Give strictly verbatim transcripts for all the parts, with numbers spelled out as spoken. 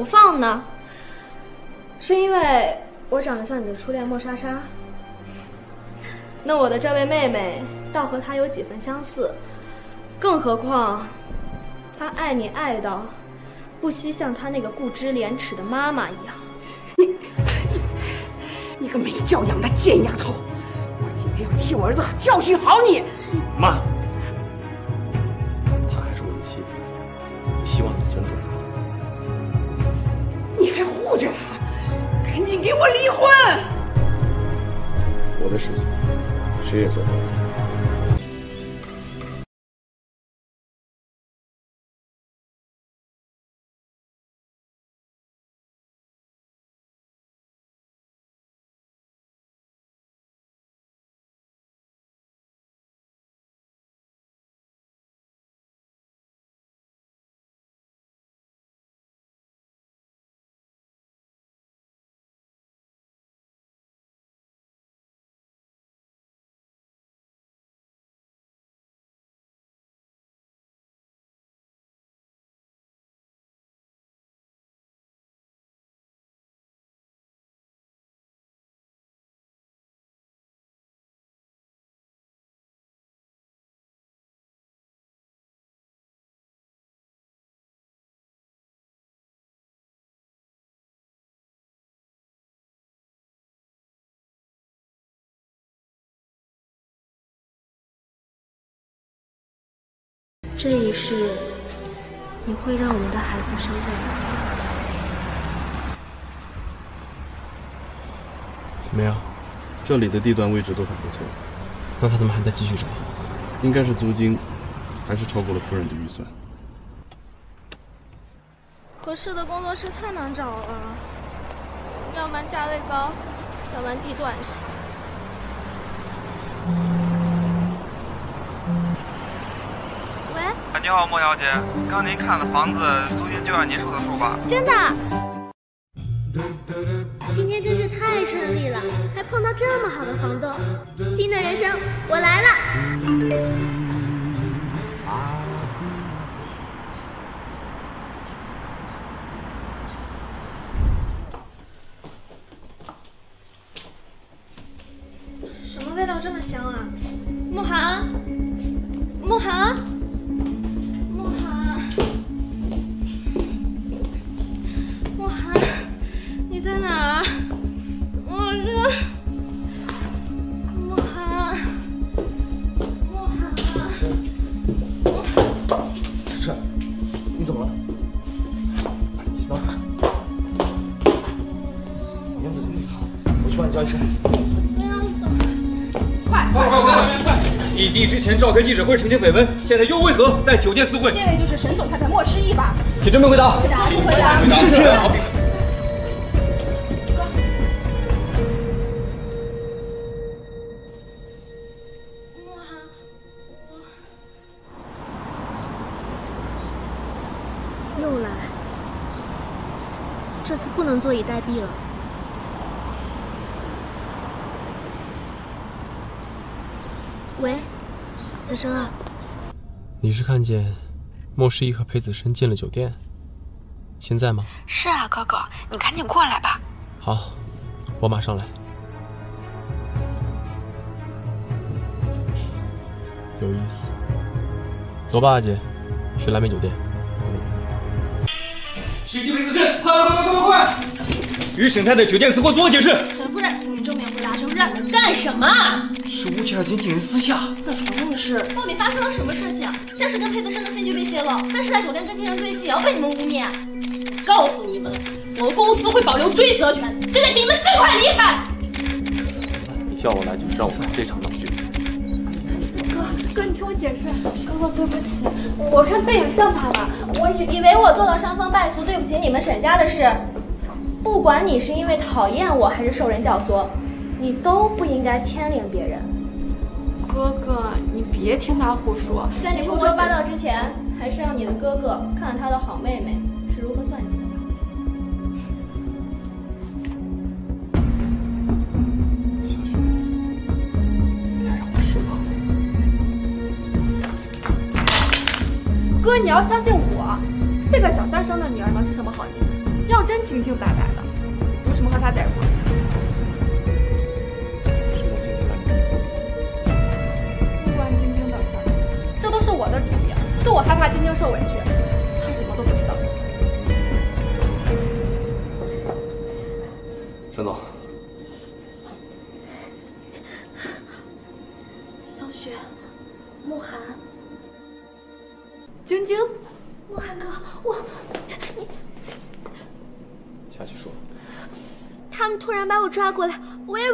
不放呢？是因为我长得像你的初恋莫莎莎？那我的这位妹妹倒和她有几分相似，更何况她爱你爱到不惜像她那个固执廉耻的妈妈一样。你你你个没教养的贱丫头！我今天要替我儿子教训好你。妈，她还是我的妻子，我希望你尊重她。你还护着她？赶紧给我离婚！我的事情，谁也做不了。 这一世，你会让我们的孩子生下来。怎么样？这里的地段位置都很不错，那他怎么还在继续找？应该是租金，还是超过了夫人的预算。合适的工作室太难找了，要不然价位高，要不然地段差。嗯 你好，莫小姐，刚您看的房子租金就按您说的付吧。真的？今天真是太顺利了，还碰到这么好的房东。新的人生，我来了。什么味道这么香啊？慕寒，慕寒。 你之前召开记者会澄清绯闻，现在又为何在酒店私会？这位就是沈总太太莫失一吧？请正面回答。回答不回答？你是这样。莫寒，我又来，这次不能坐以待毙了。 喂，子生啊，你是看见莫十一和裴子深进了酒店，现在吗？是啊，哥哥，你赶紧过来吧。好，我马上来。有意思，走吧，姐，去蓝莓酒店。去地裴子深，快快快快快！与沈太太酒店私会做解释。沈夫人，你正面回答是不是？干什么？ 是吴倩儿经纪人私下。那传闻的是，到底发生了什么事情？先是跟裴子深的新剧被泄露，再是在酒店跟经纪人对戏，也要被你们污蔑。告诉你们，我公司会保留追责权。现在请你们最快离开。你叫我来就是让我看这场闹剧。哥，哥，你听我解释。哥哥，对不起，我看背影像他了，我以以为我做到伤风败俗，对不起你们沈家的事。不管你是因为讨厌我，还是受人教唆。 你都不应该牵连别人，哥哥，你别听他胡说。在你胡说八道之前，还是让你的哥哥看看他的好妹妹是如何算计的。小雪，你还让我失望？哥，你要相信我，这个小三生的女儿能是什么好女人？要要真清清白白的，为什么和他在一块？是我今天把你逼疯的。关晶晶的事儿，这都是我的主意，是我害怕晶晶受委屈，她什么都不知道。沈总。 晶晶，慕寒哥，我你下去说。他们突然把我抓过来，我也。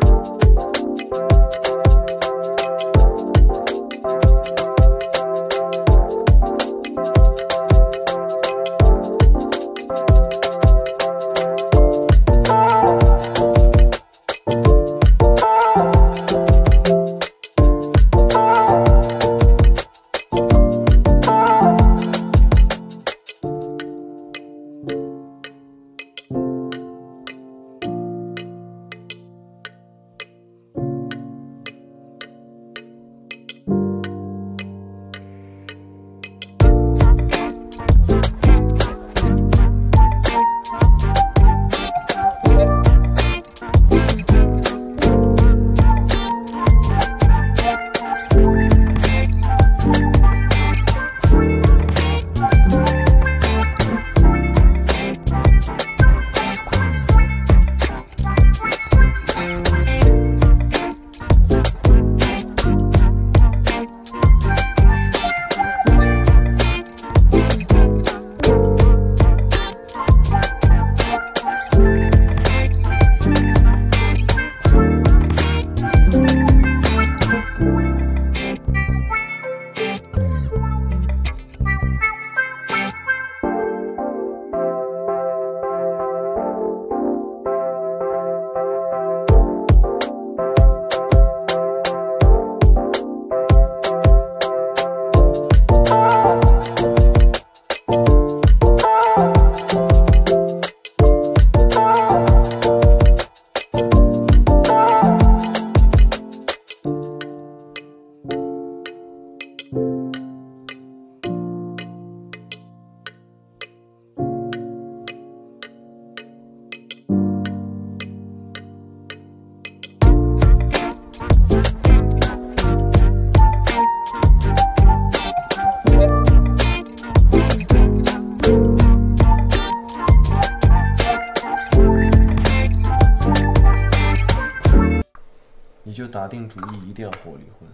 打定主意一定要和我离婚。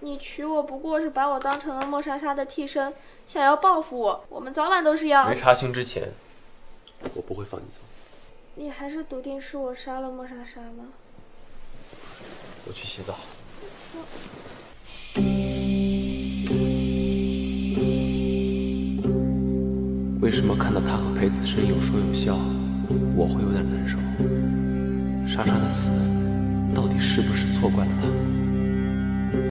你娶我不过是把我当成了莫莎莎的替身，想要报复我，我们早晚都是要。没查清之前，我不会放你走。你还是笃定是我杀了莫莎莎吗？我去洗澡。为什么看到他和裴子深有说有笑，我会有点难受？莎莎的死。 到底是不是错怪了他？